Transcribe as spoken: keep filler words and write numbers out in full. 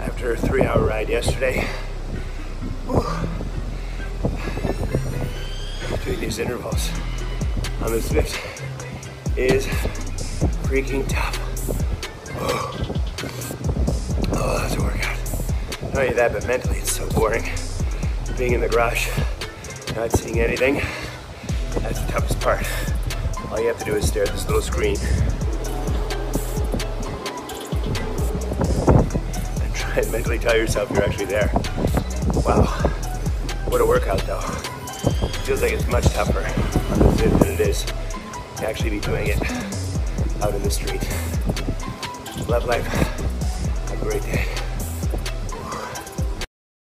after a three hour ride yesterday. Whew. Doing these intervals on this lift is freaking tough. Whew. Oh, that's a workout. Not only that, but mentally it's so boring. Being in the garage, not seeing anything, that's the toughest part. All you have to do is stare at this little screen and try and mentally tell yourself you're actually there. Wow, what a workout though. It feels like it's much tougher on the than it is to actually be doing it out in the street. Love life, have a great day.